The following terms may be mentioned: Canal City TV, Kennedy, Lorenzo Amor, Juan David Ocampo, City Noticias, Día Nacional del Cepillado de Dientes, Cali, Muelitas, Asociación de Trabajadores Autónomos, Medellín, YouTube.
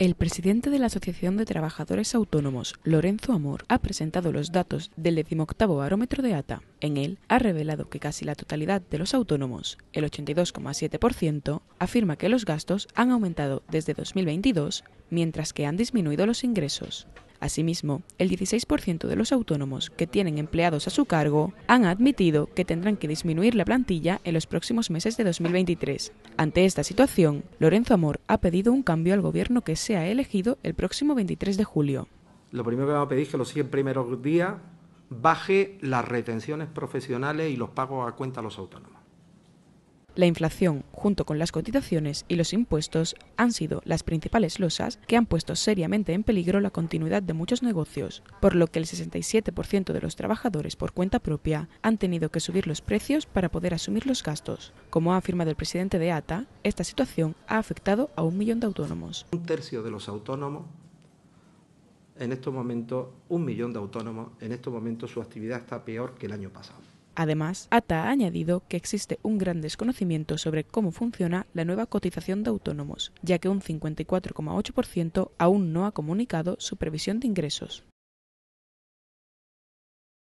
El presidente de la Asociación de Trabajadores Autónomos, Lorenzo Amor, ha presentado los datos del 18º barómetro de ATA. En él ha revelado que casi la totalidad de los autónomos, el 82,7%, afirma que los gastos han aumentado desde 2022, mientras que han disminuido los ingresos. Asimismo, el 16% de los autónomos que tienen empleados a su cargo han admitido que tendrán que disminuir la plantilla en los próximos meses de 2023. Ante esta situación, Lorenzo Amor ha pedido un cambio al gobierno que sea elegido el próximo 23 de julio. Lo primero que vamos a pedir es que los 100 primeros días baje las retenciones profesionales y los pagos a cuenta a los autónomos. La inflación, junto con las cotizaciones y los impuestos, han sido las principales losas que han puesto seriamente en peligro la continuidad de muchos negocios, por lo que el 67% de los trabajadores por cuenta propia han tenido que subir los precios para poder asumir los gastos. Como ha afirmado el presidente de ATA, esta situación ha afectado a 1 millón de autónomos. Un tercio de los autónomos, en estos momentos, 1 millón de autónomos, en estos momentos su actividad está peor que el año pasado. Además, ATA ha añadido que existe un gran desconocimiento sobre cómo funciona la nueva cotización de autónomos, ya que un 54,8% aún no ha comunicado su previsión de ingresos.